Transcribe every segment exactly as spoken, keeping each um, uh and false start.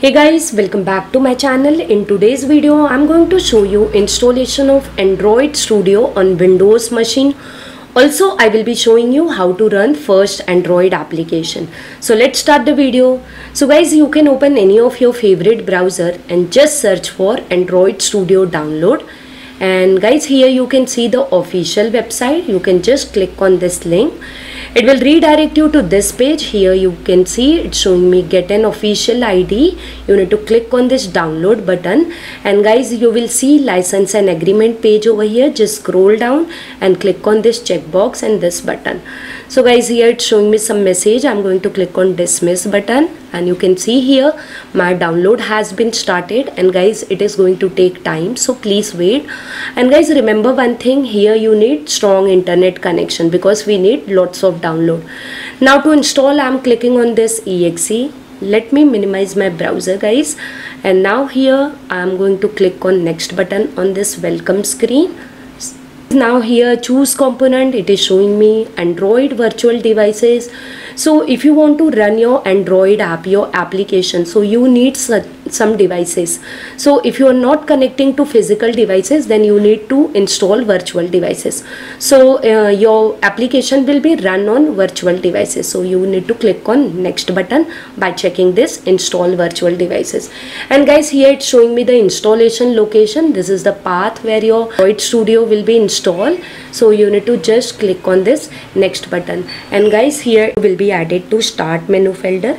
Hey guys, welcome back to my channel. In today's video I'm going to show you installation of Android Studio on Windows machine. Also I will be showing you how to run first Android application. So let's start the video. So guys, you can open any of your favorite browser and just search for Android Studio download. And guys, here you can see the official website. You can just click on this link. It will redirect you to this page. Here you can see it's showing me get an official I D. You need to click on this download button, and guys you will see license and agreement page over here. Just scroll down and click on this checkbox and this button. So guys, here it's showing me some message. I'm going to click on dismiss button, and you can see here my download has been started, and guys it is going to take time, so please wait. And guys, remember one thing, here you need strong internet connection because we need lots of download. Now to install, I'm clicking on this E X E. Let me minimize my browser guys, and now here I'm going to click on next button on this welcome screen. Now here choose component. It is showing me Android virtual devices. So if you want to run your Android app, your application, so you need some devices. So if you are not connecting to physical devices, then you need to install virtual devices. So uh, your application will be run on virtual devices. So you need to click on next button by checking this install virtual devices. And guys, here it's showing me the installation location. This is the path where your Android Studio will be installed. Install, so you need to just click on this next button, and guys here will be added to start menu folder.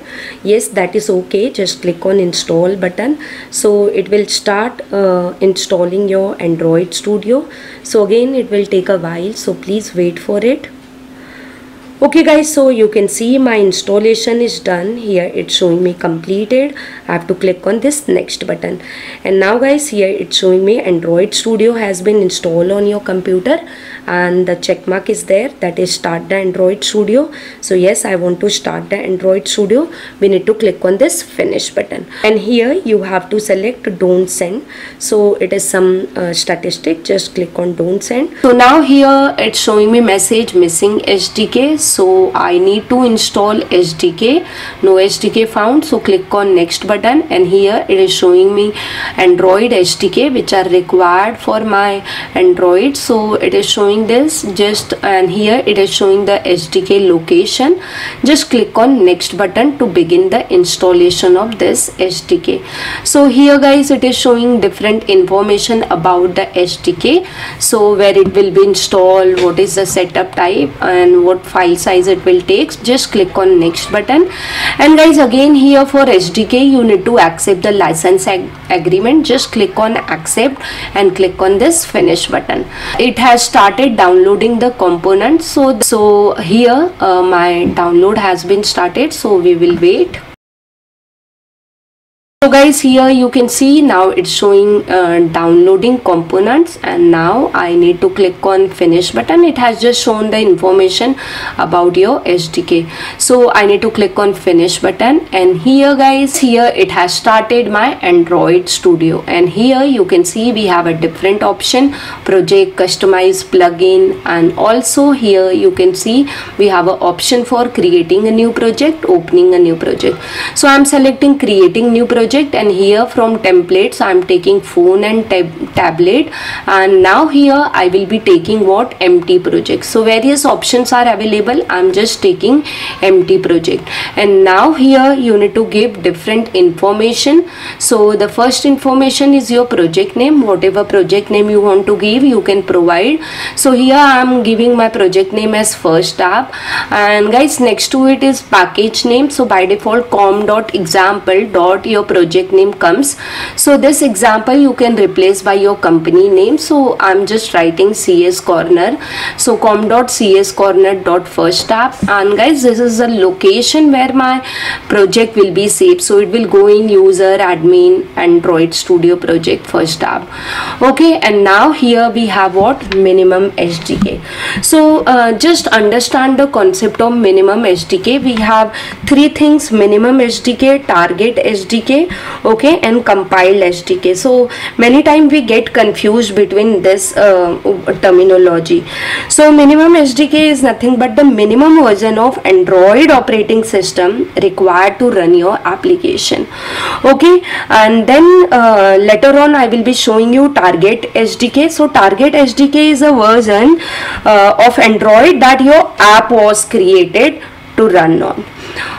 Yes, that is okay. Just click on install button, so it will start uh, installing your Android Studio. So again it will take a while, so please wait for it. Okay guys, so you can see my installation is done. Here it's showing me completed. I have to click on this next button, and now guys here it's showing me Android Studio has been installed on your computer, and the check mark is there, that is start the Android Studio. So yes, I want to start the Android Studio. We need to click on this finish button, and here you have to select don't send. So it is some uh, statistic. Just click on don't send. So now here it's showing me message missing S D K. So I need to install S D K. No S D K found, so click on next button, and here it is showing me Android S D K which are required for my Android. So it is showing this just, and here it is showing the S D K location. Just click on next button to begin the installation of this S D K. So here guys it is showing different information about the S D K, so where it will be installed, what is the setup type, and what file size it will take. Just click on next button, and guys again here for S D K you need to accept the license ag agreement. Just click on accept and click on this finish button. It has started downloading the components, so th so here uh, my download has been started, so we will wait. So guys, here you can see now it's showing uh, downloading components, and now I need to click on finish button. It has just shown the information about your S D K, so I need to click on finish button, and here guys here it has started my Android Studio, and here you can see we have a different option, project, customize, plugin, and also here you can see we have an option for creating a new project, opening a new project. So I'm selecting creating new project, and here from templates I'm taking phone and tab tablet, and now here I will be taking what empty project. So various options are available. I'm just taking empty project, and now here you need to give different information. So the first information is your project name. Whatever project name you want to give you can provide. So here I'm giving my project name as first app, and guys next to it is package name. So by default com.example dot your project name comes. So this example you can replace by your company name. So I'm just writing C S Corner. So com.cscorner.first app, and guys this is the location where my project will be saved. So it will go in user admin Android Studio project first app. Okay, and now here we have what minimum S D K. So uh, just understand the concept of minimum S D K. We have three things: minimum S D K, target S D K, okay, and compiled S D K. So many times we get confused between this uh, terminology. So minimum S D K is nothing but the minimum version of Android operating system required to run your application, okay. And then uh, later on I will be showing you target S D K. So target S D K is a version uh, of Android that your app was created to run on.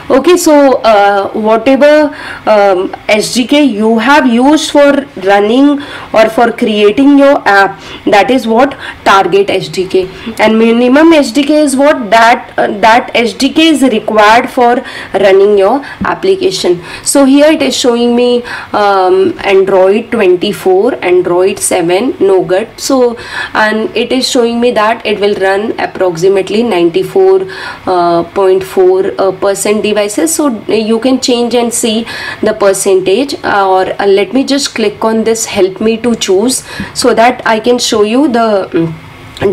Okay, so uh, whatever um, S D K you have used for running or for creating your app, that is what target S D K. And minimum S D K is what that uh, that S D K is required for running your application. So here it is showing me um, Android twenty-four, Android seven, nougat. So and it is showing me that it will run approximately ninety-four point four uh, percent devices. So you can change and see the percentage, uh, or uh, let me just click on this help me to choose so that I can show you the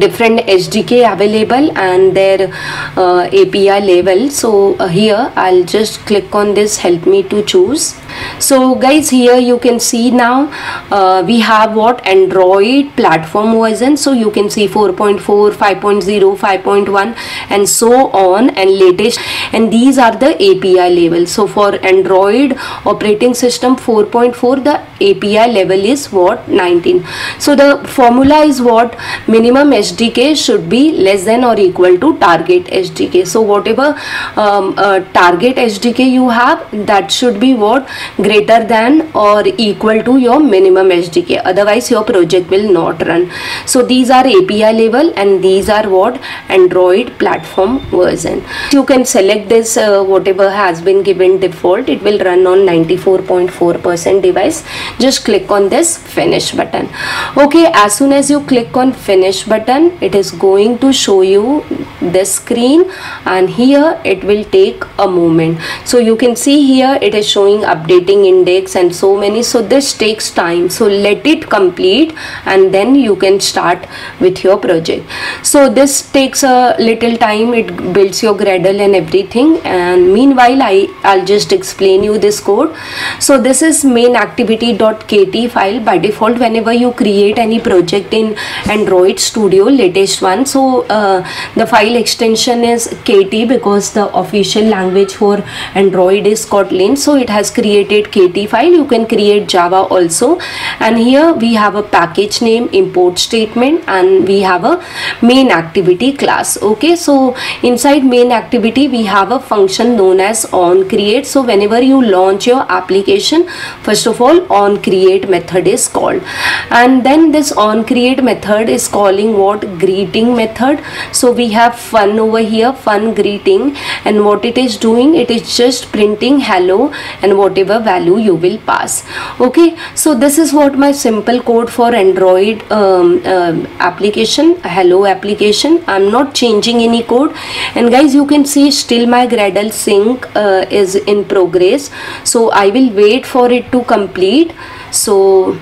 different S D K available and their uh, A P I level. So uh, here I'll just click on this help me to choose. So guys, here you can see now uh, we have what Android platform version. So you can see four point four, five point zero, five point one and so on, and latest, and these are the A P I level. So for Android operating system four point four, the A P I level is what nineteen. So the formula is what minimum S D K should be less than or equal to target S D K. So whatever um, uh, target S D K you have, that should be what greater than or equal to your minimum S D K, otherwise your project will not run. So these are A P I level and these are what Android platform version. You can select this uh, whatever has been given default. It will run on ninety-four point four percent device. Just click on this finish button. Okay, as soon as you click on finish button, it is going to show you this screen, and here it will take a moment. So you can see here it is showing updating index and so many. So this takes time, so let it complete and then you can start with your project. So this takes a little time, it builds your Gradle and everything, and meanwhile I, I'll just explain you this code. So this is main activity.kt file. By default, whenever you create any project in Android Studio, latest one, so uh, the file extension is K T because the official language for Android is Kotlin, so it has created K T file. You can create Java also, and here we have a package name, import statement, and we have a main activity class. Okay, so inside main activity we have a function known as onCreate. So whenever you launch your application, first of all onCreate method is called, and then this onCreate method is calling what greeting method. So we have fun over here, fun greeting, and what it is doing, it is just printing hello and whatever value you will pass. Okay, so this is what my simple code for Android um, uh, application, hello application. I'm not changing any code, and guys you can see still my Gradle sync uh, is in progress, so I will wait for it to complete. So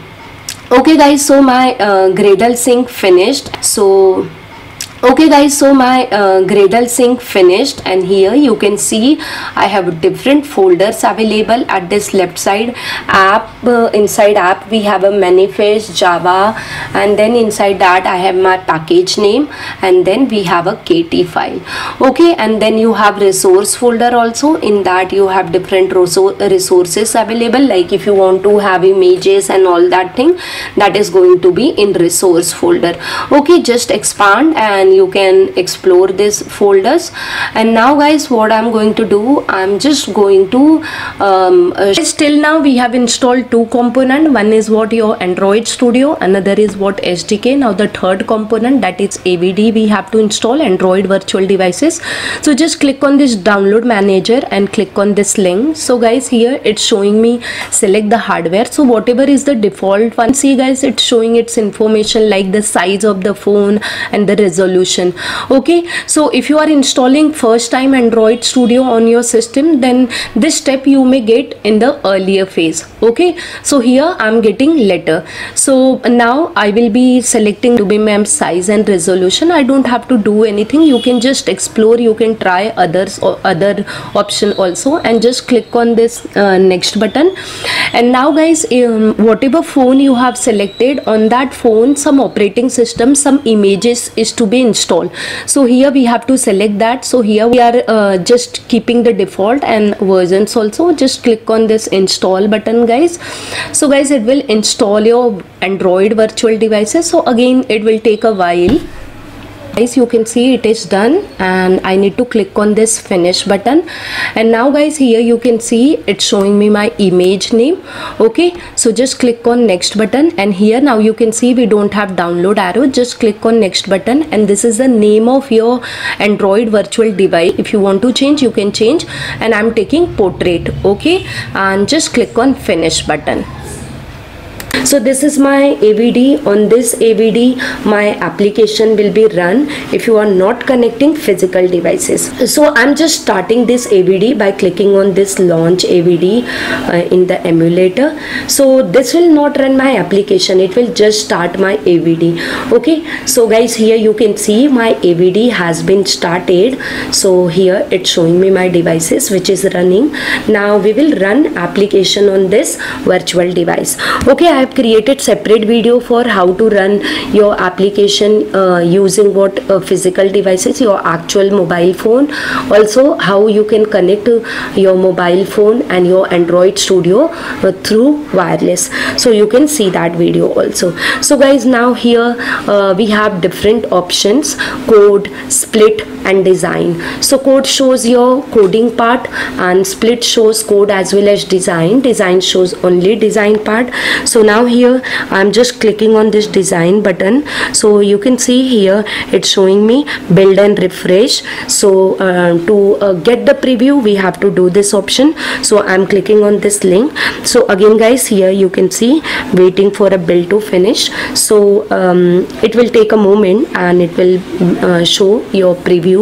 okay guys, so my uh, Gradle sync finished. So okay guys, so my uh, Gradle sync finished, and here you can see I have different folders available at this left side. App, uh, inside app we have a manifest, Java, and then inside that I have my package name, and then we have a K T file. Okay, and then you have resource folder also. In that you have different resources available, like if you want to have images and all that thing, that is going to be in resource folder. Okay, just expand and you can explore these folders. And now guys, what I'm going to do, I'm just going to um, uh, till now we have installed two components. One is what your Android Studio, another is what S D K. Now the third component, that is A V D, we have to install, Android virtual devices. So just click on this download manager and click on this link. So guys, here it's showing me select the hardware. So whatever is the default one, see guys, it's showing its information like the size of the phone and the resolution solution. Okay, so if you are installing first time Android Studio on your system, then this step you may get in the earlier phase. Okay, so here I'm getting letter. So now I will be selecting to be ma'am size and resolution. I don't have to do anything. You can just explore, you can try others or other option also, and just click on this uh, next button. And now guys, um, whatever phone you have selected, on that phone some operating system, some images is to be installed. So here we have to select that. So here we are uh, just keeping the default and versions also. Just click on this install button guys. So guys, it will install your Android virtual devices. So again it will take a while. Guys, you can see it is done, and I need to click on this finish button. And now guys, here you can see it's showing me my image name. Okay, so just click on next button, and here now you can see we don't have download arrow. Just click on next button, and this is the name of your Android virtual device. If you want to change, you can change, and I'm taking portrait. Okay, and just click on finish button. So this is my A V D. On this A V D, my application will be run if you are not connecting physical devices. So I'm just starting this A V D by clicking on this launch A V D uh, in the emulator. So this will not run my application. It will just start my A V D. Okay. So guys, here you can see my A V D has been started. So here it's showing me my devices which is running. Now we will run application on this virtual device. Okay. I have created separate video for how to run your application uh, using what uh, physical devices, your actual mobile phone, also how you can connect your mobile phone and your Android Studio uh, through wireless. So you can see that video also. So guys, now here uh, we have different options: code, split and design. So code shows your coding part, and split shows code as well as design. Design shows only design part. So now here I'm just clicking on this design button. So you can see here it's showing me build and refresh. So uh, to uh, get the preview, we have to do this option. So I'm clicking on this link. So again guys, here you can see waiting for a build to finish. So um, it will take a moment, and it will uh, show your preview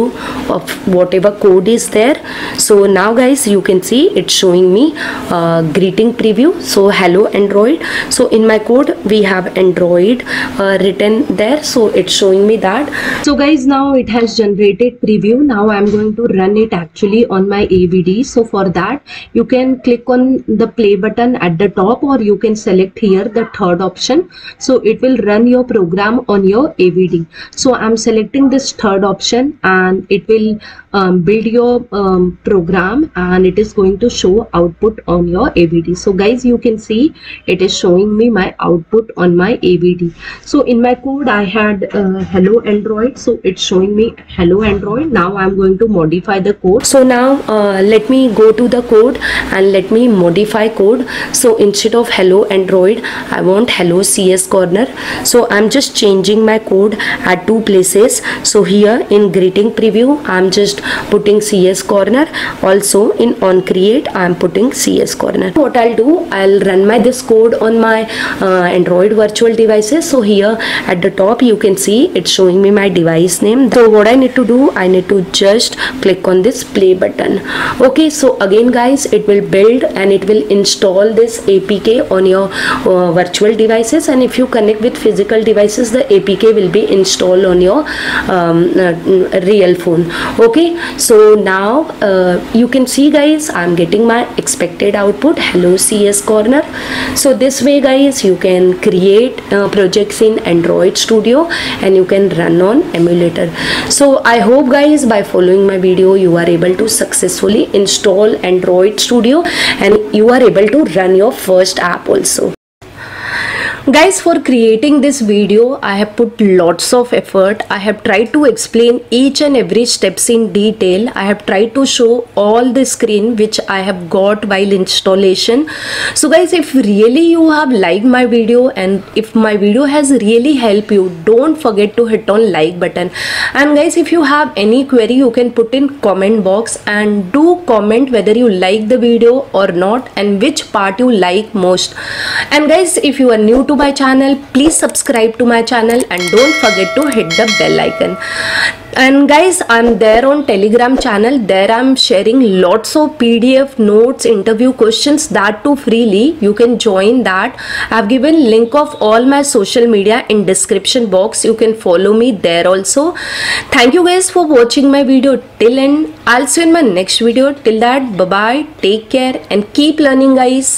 of whatever code is there. So now guys, you can see it's showing me uh, greeting preview. So hello Android. So in my code we have Android uh, written there, so it's showing me that. So guys, now it has generated preview. Now I'm going to run it actually on my A V D. So for that you can click on the play button at the top, or you can select here the third option. So it will run your program on your A V D. So I'm selecting this third option, and it will um, build your um, program, and it is going to show output on your A V D. So guys, you can see it is showing me my output on my A V D. So in my code I had uh, hello Android, so it's showing me hello Android. Now I'm going to modify the code. So now uh, let me go to the code and let me modify code. So instead of hello Android, I want hello C S Corner. So I'm just changing my code at two places. So here in greeting preview I'm just putting C S Corner. Also in on create I'm putting C S Corner. What I'll do, I'll run my this code on my uh, Android virtual devices. So here at the top you can see it's showing me my device name. So what I need to do, I need to just click on this play button. Okay, so again guys, it will build and it will install this A P K on your uh, virtual devices, and if you connect with physical devices, the A P K will be installed on your um, uh, real phone. Okay, so now uh, you can see guys, I'm getting my expected output hello C S Corner. So this way guys, you can create uh, projects in Android Studio, and you can run on emulator. So I hope guys, by following my video, you are able to successfully install Android Studio, and you are able to run your first app also. Guys, for creating this video I have put lots of effort. I have tried to explain each and every steps in detail. I have tried to show all the screen which I have got while installation. So guys, if really you have liked my video, and if my video has really helped you, don't forget to hit on like button. And guys, if you have any query, you can put in comment box, and do comment whether you like the video or not, and which part you like most. And guys, if you are new to to my channel, please subscribe to my channel and don't forget to hit the bell icon. And guys, I'm there on Telegram channel. There I'm sharing lots of P D F notes, interview questions, that too freely. You can join that. I've given link of all my social media in description box. You can follow me there also. Thank you guys for watching my video till end. I'll see you in my next video. Till that, bye bye, take care and keep learning guys.